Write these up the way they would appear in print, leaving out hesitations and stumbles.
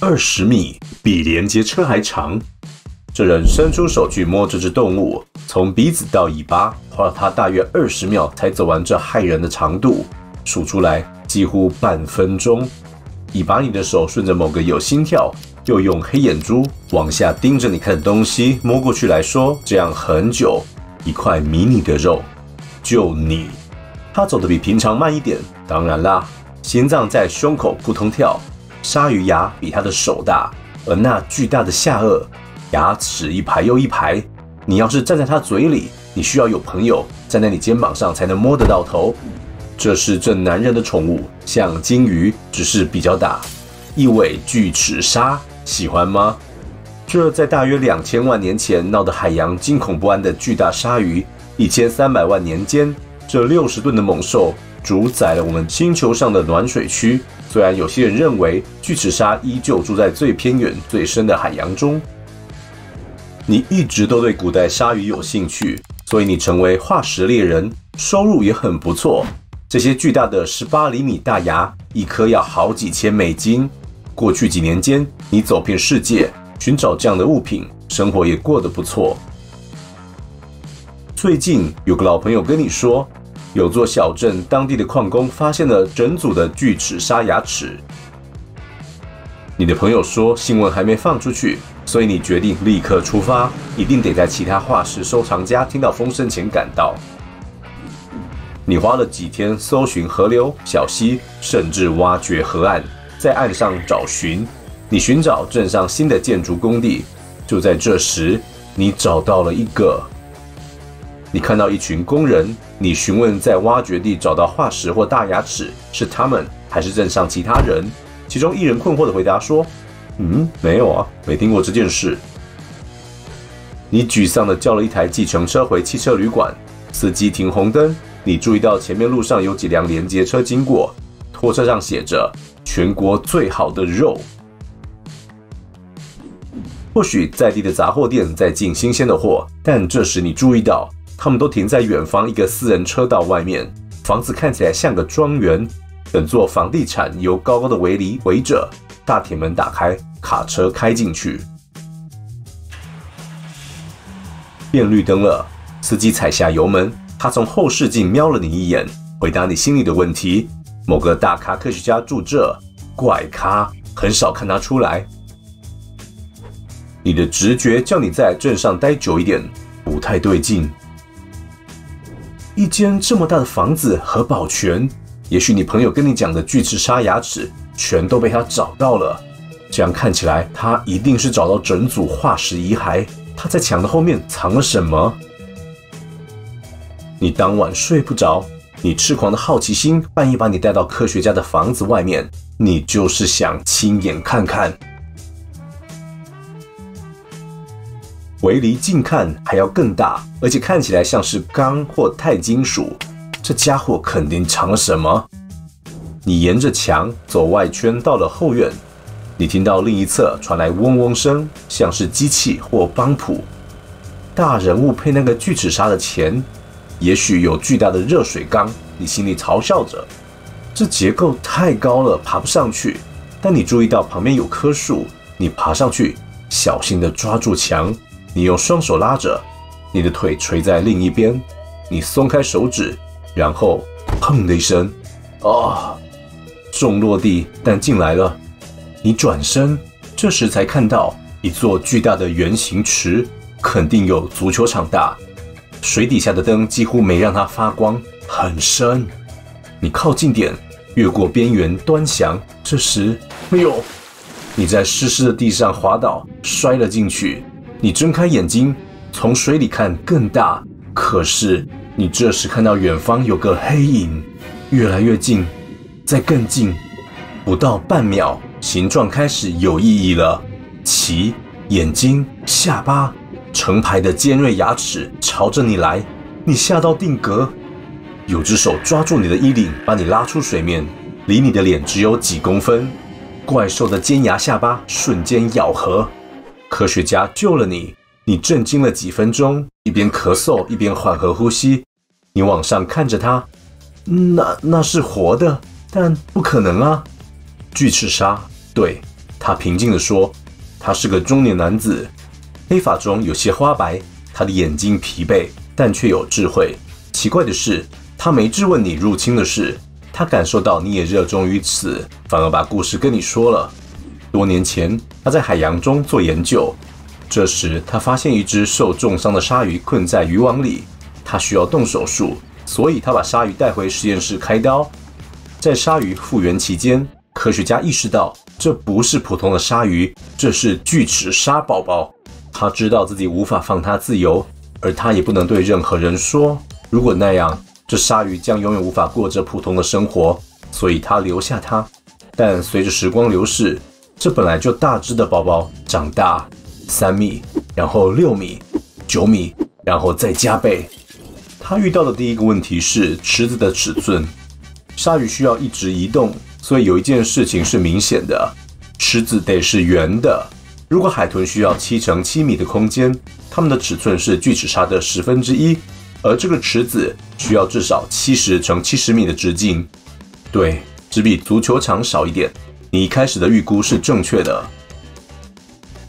20米，比连接车还长。这人伸出手去摸这只动物，从鼻子到尾巴，花了他大约20秒才走完这骇人的长度，数出来几乎半分钟。你把你的手顺着某个有心跳，又用黑眼珠往下盯着你看的东西摸过去来说，这样很久，一块迷你的肉，就你。他走得比平常慢一点，当然啦。 心脏在胸口扑通跳，鲨鱼牙比他的手大，而那巨大的下颚，牙齿一排又一排。你要是站在他嘴里，你需要有朋友站在你肩膀上才能摸得到头。这是这男人的宠物，像鲸鱼，只是比较大，一尾巨齿鲨，喜欢吗？这在大约2000万年前闹得海洋惊恐不安的巨大鲨鱼，1300万年间，这60吨的猛兽。 主宰了我们星球上的暖水区。虽然有些人认为巨齿鲨依旧住在最偏远、最深的海洋中。你一直都对古代鲨鱼有兴趣，所以你成为化石猎人，收入也很不错。这些巨大的18厘米大牙，一颗要好几千美金。过去几年间，你走遍世界寻找这样的物品，生活也过得不错。最近有个老朋友跟你说。 有座小镇，当地的矿工发现了整组的巨齿鲨牙齿。你的朋友说新闻还没放出去，所以你决定立刻出发，一定得在其他化石收藏家听到风声前赶到。你花了几天搜寻河流、小溪，甚至挖掘河岸，在岸上找寻。你寻找镇上新的建筑工地。就在这时，你找到了一个。 你看到一群工人，你询问在挖掘地找到化石或大牙齿是他们还是镇上其他人？其中一人困惑地回答说：“没有啊，没听过这件事。”你沮丧地叫了一台计程车回汽车旅馆，司机停红灯。你注意到前面路上有几辆连接车经过，拖车上写着“全国最好的肉”。或许在地的杂货店在进新鲜的货，但这时你注意到。 他们都停在远方一个私人车道外面，房子看起来像个庄园。整座房地产由高高的围篱围着，大铁门打开，卡车开进去。变绿灯了，司机踩下油门。他从后视镜瞄了你一眼，回答你心里的问题：某个大咖科学家住这，怪咖，很少看他出来。你的直觉叫你在镇上待久一点，不太对劲。 一间这么大的房子和保全，也许你朋友跟你讲的巨齿鲨牙齿全都被他找到了。这样看起来，他一定是找到整组化石遗骸。他在墙的后面藏了什么？你当晚睡不着，你痴狂的好奇心半夜把你带到科学家的房子外面，你就是想亲眼看看。围篱近看还要更大，而且看起来像是钢或钛金属。这家伙肯定藏了什么。你沿着墙走外圈，到了后院，你听到另一侧传来嗡嗡声，像是机器或帮浦。大人物配那个巨齿鲨的钱，也许有巨大的热水缸。你心里嘲笑着，这结构太高了，爬不上去。但你注意到旁边有棵树，你爬上去，小心地抓住墙。 你用双手拉着，你的腿垂在另一边，你松开手指，然后砰的一声，啊，重落地，但进来了。你转身，这时才看到一座巨大的圆形池，肯定有足球场大。水底下的灯几乎没让它发光，很深。你靠近点，越过边缘端详，这时，哎呦，你在湿湿的地上滑倒，摔了进去。 你睁开眼睛，从水里看更大，可是你这时看到远方有个黑影，越来越近，再更近，不到半秒，形状开始有意义了：鳍、眼睛、下巴，成排的尖锐牙齿朝着你来，你吓到定格。有只手抓住你的衣领，把你拉出水面，离你的脸只有几公分。怪兽的尖牙下巴瞬间咬合。 科学家救了你，你震惊了几分钟，一边咳嗽一边缓和呼吸。你往上看着它，那是活的，但不可能啊！巨齿鲨，对，他平静地说：“他是个中年男子，黑发中有些花白，他的眼睛疲惫，但却有智慧。奇怪的是，他没质问你入侵的事，他感受到你也热衷于此，反而把故事跟你说了。多年前，他在海洋中做研究，这时他发现一只受重伤的鲨鱼困在渔网里，他需要动手术，所以他把鲨鱼带回实验室开刀。在鲨鱼复原期间，科学家意识到这不是普通的鲨鱼，这是巨齿鲨宝宝。他知道自己无法放它自由，而他也不能对任何人说，如果那样，这鲨鱼将永远无法过着普通的生活，所以他留下它。但随着时光流逝，这本来就大只的宝宝长大3米，然后6米、9米，然后再加倍。他遇到的第一个问题是池子的尺寸。鲨鱼需要一直移动，所以有一件事情是明显的，池子得是圆的。如果海豚需要7乘7米的空间，它们的尺寸是巨齿鲨的1/10，而这个池子需要至少70乘70米的直径，对，只比足球场少一点。你一开始的预估是正确的。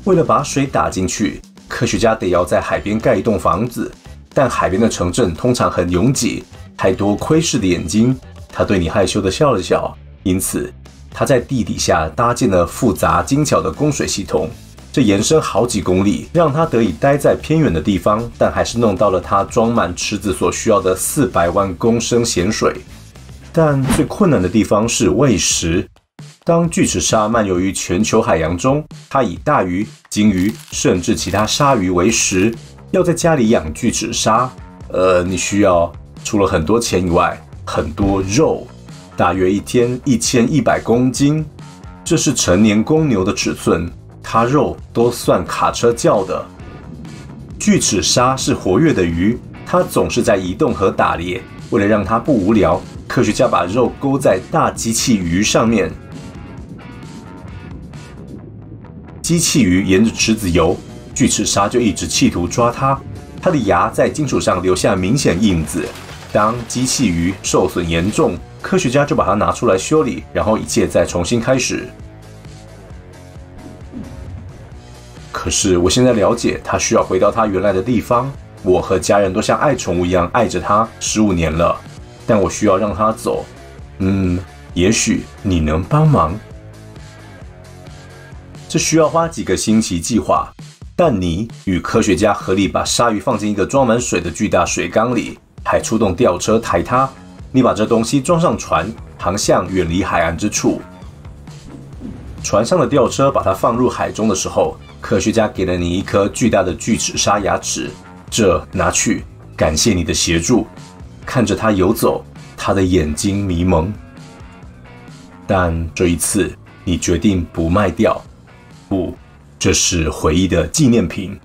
为了把水打进去，科学家得要在海边盖一栋房子，但海边的城镇通常很拥挤，太多窥视的眼睛。他对你害羞地笑了笑，因此他在地底下搭建了复杂精巧的供水系统，这延伸好几公里，让他得以待在偏远的地方，但还是弄到了他装满池子所需要的400万公升咸水。但最困难的地方是喂食。当巨齿鲨漫游于全球海洋中，它以大鱼、鲸鱼甚至其他鲨鱼为食。要在家里养巨齿鲨，你需要除了很多钱以外，很多肉，大约一天1100公斤，这是成年公牛的尺寸，它肉都算卡车叫的。巨齿鲨是活跃的鱼，它总是在移动和打猎。为了让它不无聊，科学家把肉勾在大机器鱼上面，机器鱼沿着池子游，巨齿鲨就一直企图抓它，它的牙在金属上留下明显印子。当机器鱼受损严重，科学家就把它拿出来修理，然后一切再重新开始。可是我现在了解，它需要回到它原来的地方。我和家人都像爱宠物一样爱着它15年了，但我需要让它走。也许你能帮忙。这需要花几个星期计划，但你与科学家合力把鲨鱼放进一个装满水的巨大水缸里，还出动吊车抬它。你把这东西装上船，航向远离海岸之处。船上的吊车把它放入海中的时候，科学家给了你一颗巨大的巨齿鲨牙齿，这拿去，感谢你的协助。看着它游走，它的眼睛迷蒙。但这一次，你决定不卖掉，不，这是回忆的纪念品。